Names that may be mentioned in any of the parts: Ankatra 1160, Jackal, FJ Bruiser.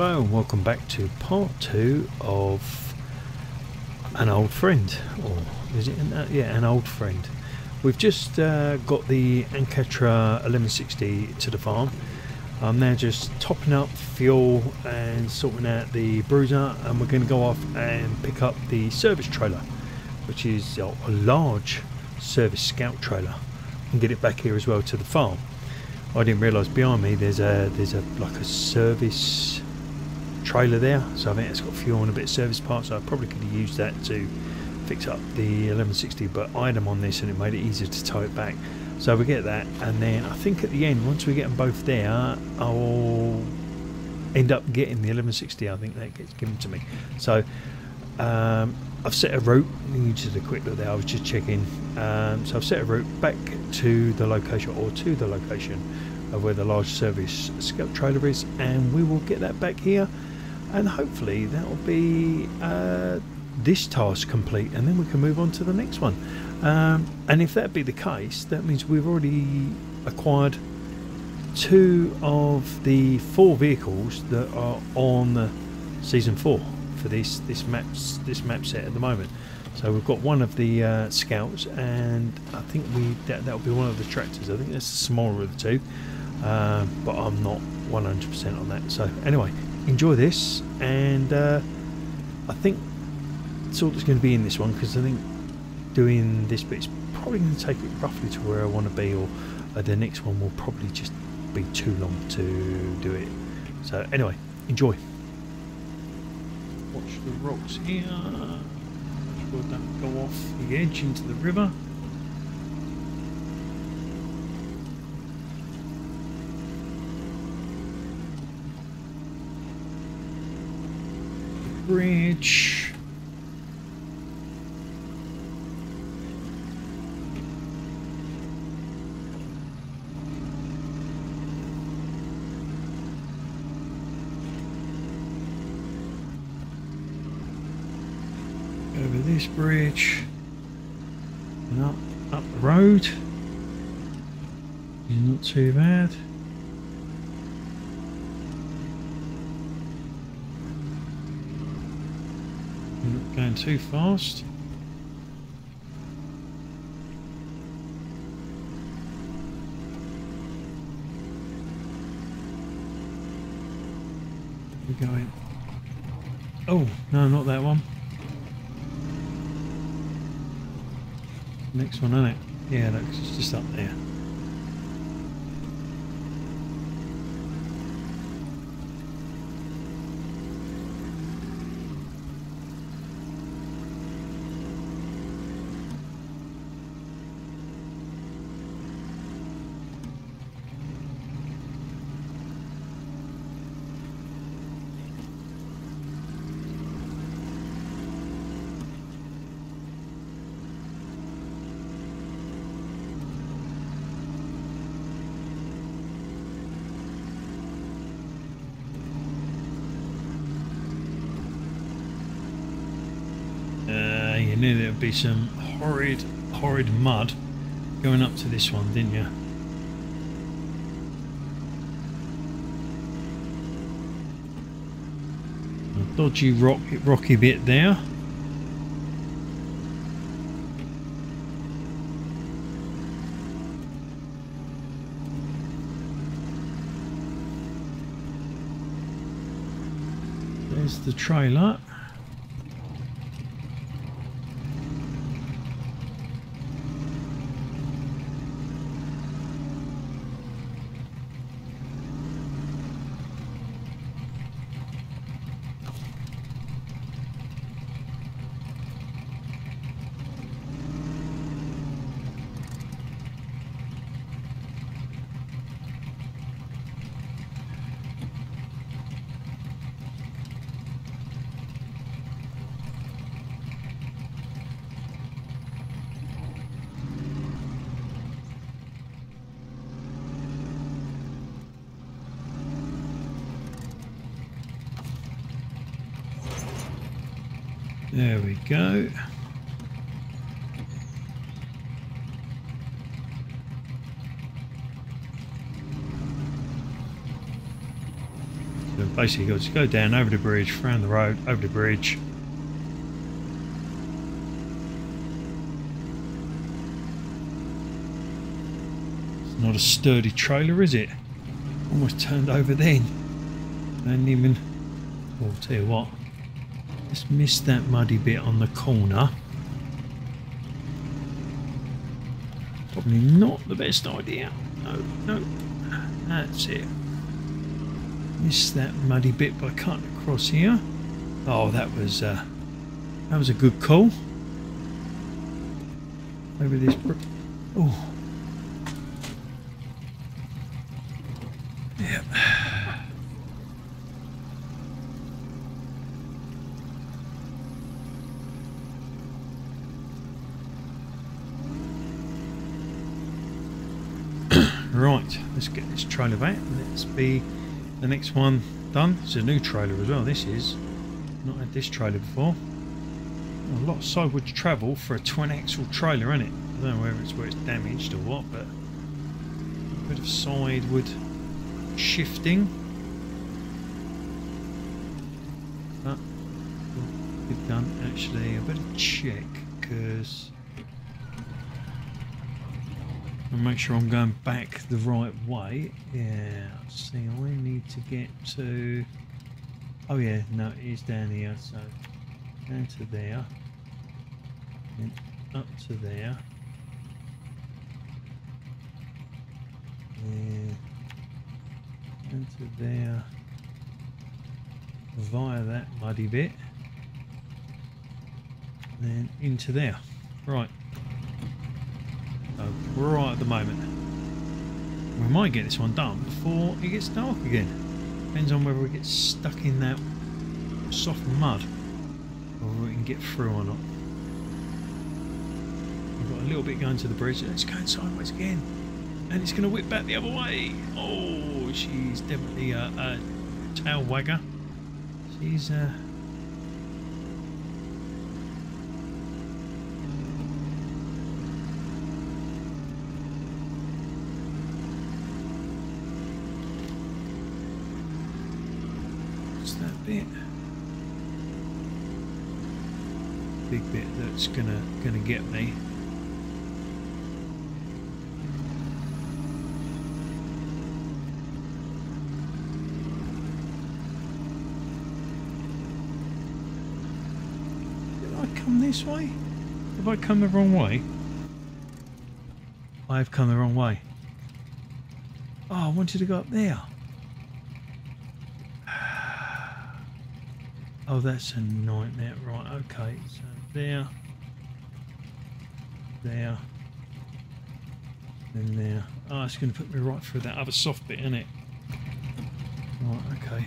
Hello and welcome back to part 2 of an old friend, or is it an old friend. We've just got the Ankatra 1160 to the farm. I'm now just topping up fuel and sorting out the Bruiser, and we're going to go off and pick up the service trailer, which is a large service scout trailer, and get it back here as well to the farm. I didn't realise behind me there's a like a service trailer there, so I think it's got fuel and a bit of service parts, so I probably could have used that to fix up the 1160, but I had them on this and it made it easier to tow it back. So we get that, and then I think at the end, once we get them both there, I'll end up getting the 1160. I think that gets given to me. So I've set a route. You did a quick look there, I was just checking. So I've set a route back to the location, or to the location of where the large service scout trailer is, and we will get that back here, and hopefully that'll be this task complete, and then we can move on to the next one. And if that be the case, that means we've already acquired 2 of the 4 vehicles that are on season 4 for this map set at the moment. So we've got one of the scouts, and I think that'll be one of the tractors. I think that's the smaller of the 2, but I'm not 100% on that. So anyway, enjoy this, and I think that's all that's going to be in this one, because I think doing this bit's probably going to take it roughly to where I want to be, or the next one will probably just be too long to do it. So anyway, enjoy. Watch the rocks here. Sure don't go off the edge into the river. Bridge. Over this bridge and up the road. Not too bad. Not going too fast. We're going. Oh no, not that one. Next one, isn't it? Yeah, that's just up there. You knew there would be some horrid mud going up to this one, didn't you? A dodgy rocky bit there. There's the trailer. There we go. So Basically, you've got to go down, over the bridge, round the road, over the bridge. It's not a sturdy trailer, is it? Almost turned over then. I didn't even... Well, I'll tell you what. Let's miss that muddy bit on the corner. Probably not the best idea. No, no. That's it. Missed that muddy bit by cutting across here. Oh, that was a good call. Over this brook. Oh. Yep. Right, let's get this trailer back. Let's be the next one done. It's a new trailer as well. This is not had this trailer before. A lot of sideways travel for a twin axle trailer, isn't it? I don't know whether it's where it's damaged or what, but a bit of sideward shifting. But we've done actually a bit of check because I'll make sure I'm going back the right way. Yeah, let's see, I need to get to... Oh yeah, no, it is down here, so down to there, and up to there. Yeah, down to there, via that muddy bit, and then into there. Right. Right at the moment, we might get this one done before it gets dark again. Depends on whether we get stuck in that soft mud or we can get through or not. We've got a little bit going to the bridge, and it's going sideways again, and it's going to whip back the other way. Oh, she's definitely a tail wagger. She's big bit that's gonna get me. Did I come this way? Have I come the wrong way? I have come the wrong way. Oh, I wanted to go up there. Oh, that's a nightmare. Right, okay, so there, there, then there. Oh, it's going to put me right through that other soft bit, isn't it? Right, okay.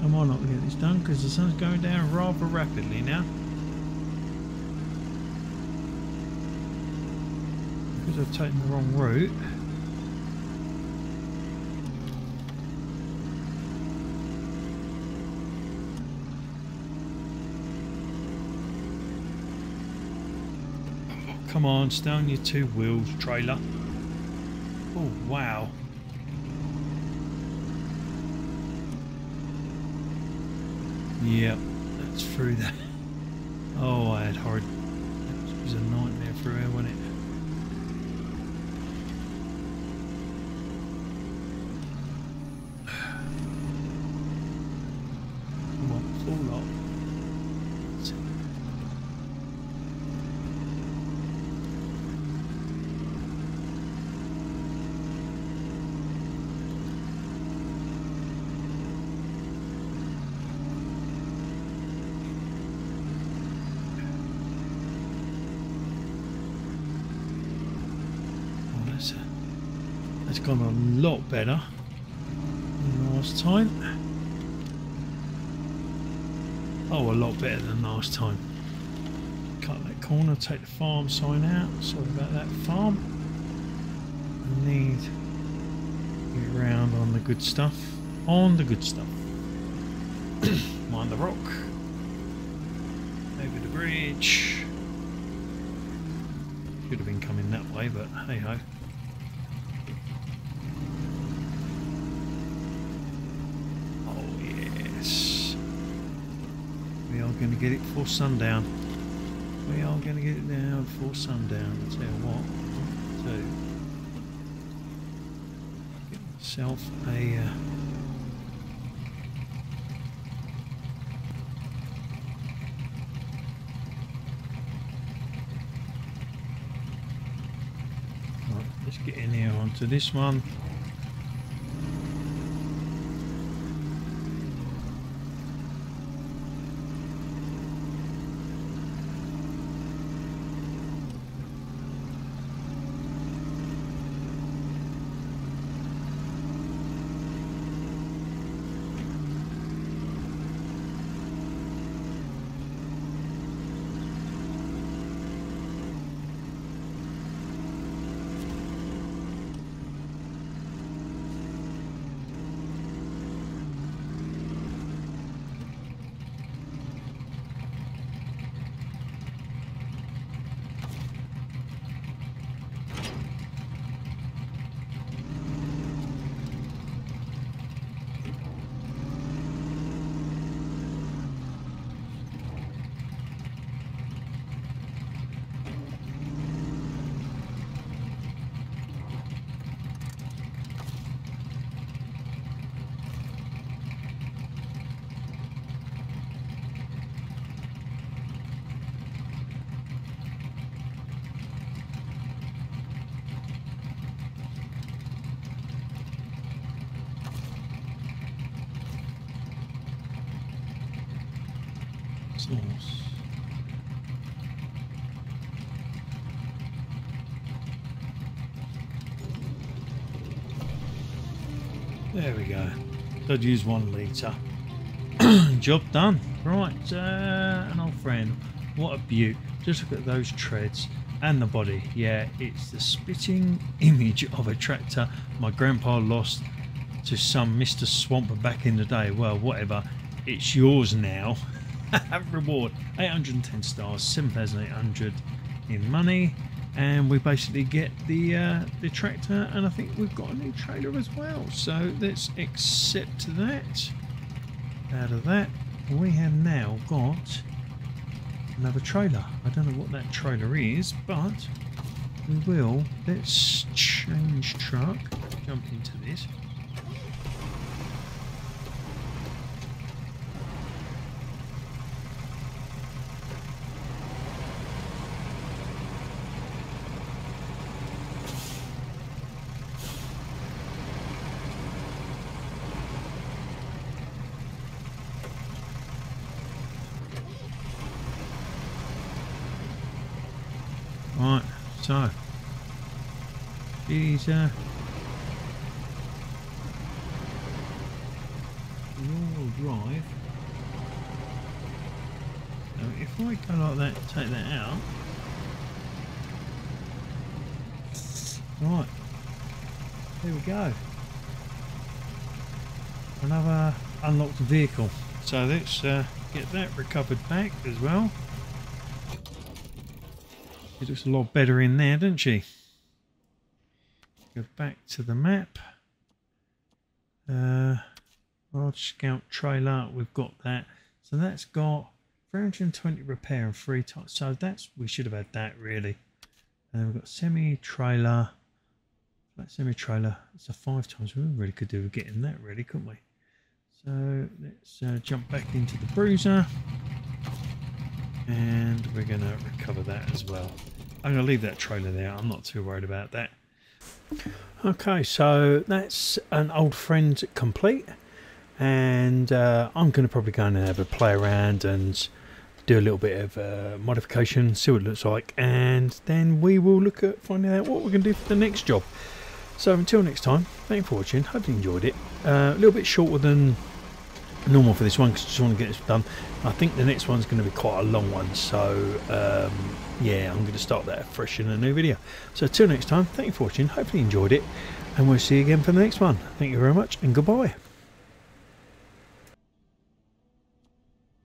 I might not get this done because the sun's going down rather rapidly now. Because I've taken the wrong route. Oh, come on, stay on your two wheels, trailer. Oh, wow. Yep, that's through that. Oh, I had horrid. That was a nightmare for her, wasn't it? It's gone a lot better than last time. Oh, a lot better than last time. Cut that corner, take the farm sign out. Sorry about that farm. I need to get around on the good stuff. On the good stuff. Mind the rock. Over the bridge. Should have been coming that way, but hey ho. Going to get it before sundown. We are going to get it down before sundown. I'll tell you what, to get myself a right, let's get in here onto this one. Source. There we go. Could use 1 litre. Job done. Right, an old friend. What a beaut. Just look at those treads and the body. Yeah, it's the spitting image of a tractor my grandpa lost to some Mr. Swamper back in the day. Well, whatever. It's yours now. Reward 810 stars, 7,800 in money, and we basically get the tractor, and I think we've got a new trailer as well, so let's accept that. Out of that we have now got another trailer. I don't know what that trailer is, but we will. Let's change truck, jump into this. Right, so these all-wheel drive. Now, if I go like that, take that out. Right, here we go. Another unlocked vehicle. So let's get that recovered back as well. She looks a lot better in there, doesn't she? Go back to the map. Large scout trailer, we've got that. So that's got 320 repair and 3 tons. So that's, we should have had that really. And then we've got semi-trailer. That semi-trailer, it's a 5 tons. We really could do with getting that really, couldn't we? So let's jump back into the Bruiser. And we're going to recover that as well. I'm going to leave that trailer there. I'm not too worried about that. Okay, so that's an old friend complete. And I'm going to probably go and have a play around and do a little bit of modification, see what it looks like, and then we will look at finding out what we're going to do for the next job. So until next time, thank you for watching. Hope you enjoyed it. A little bit shorter than normal for this one because I just want to get this done. I think the next one's going to be quite a long one, so yeah, I'm going to start that fresh in a new video. So till next time, thank you for watching. Hopefully you enjoyed it, and we'll see you again for the next one. Thank you very much, and goodbye.